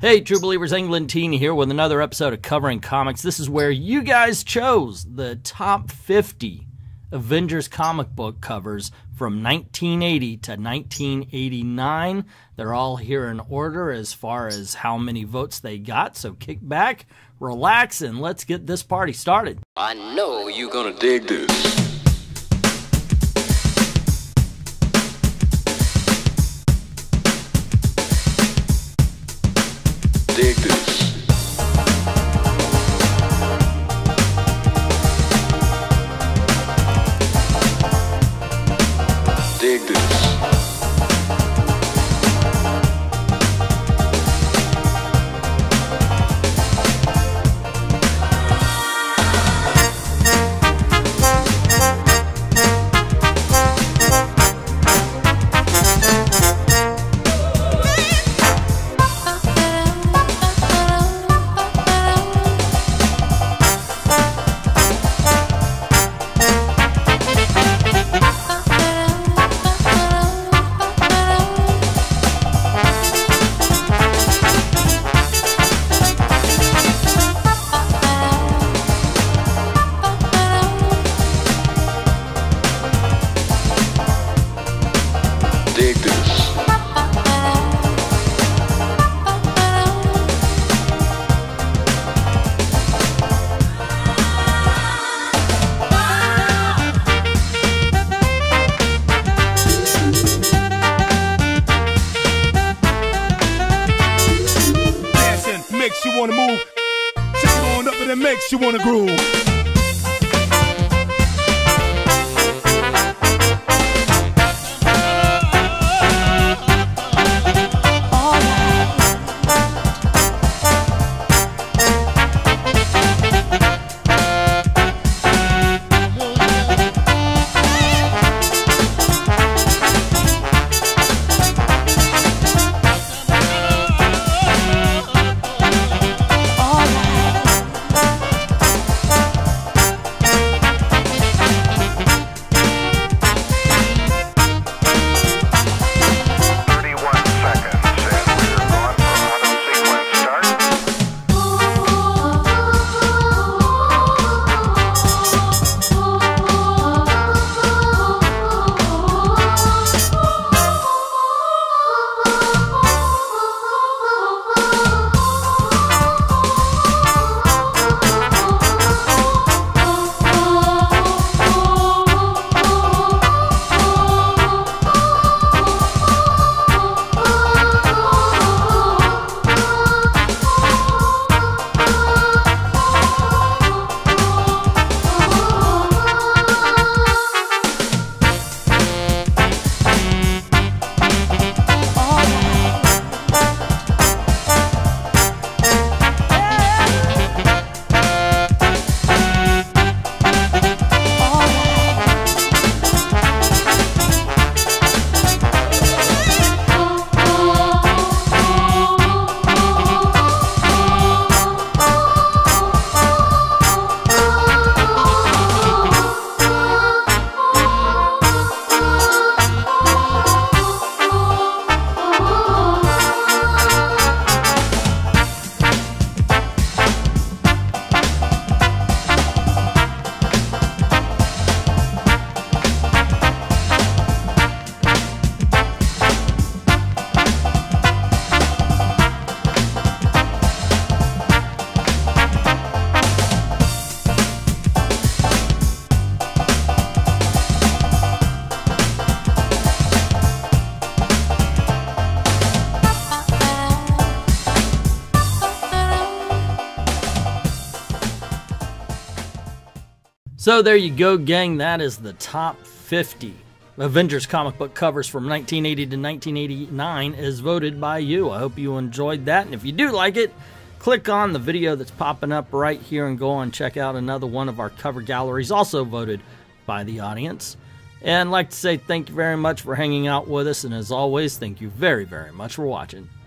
Hey, true believers, Englentine here with another episode of Covering Comics. This is where you guys chose the top 50 Avengers comic book covers from 1980 to 1989. They're all here in order as far as how many votes they got, so kick back, relax, and let's get this party started. I know you're gonna dig this. Dig this. Dig this. Dig this. Dancing makes you wanna move. Check on up and it makes you wanna groove. So there you go, gang. That is the top 50 Avengers comic book covers from 1980 to 1989 as voted by you. I hope you enjoyed that. And if you do like it, click on the video that's popping up right here and go and check out another one of our cover galleries, also voted by the audience. And I'd like to say thank you very much for hanging out with us. And as always, thank you very, very much for watching.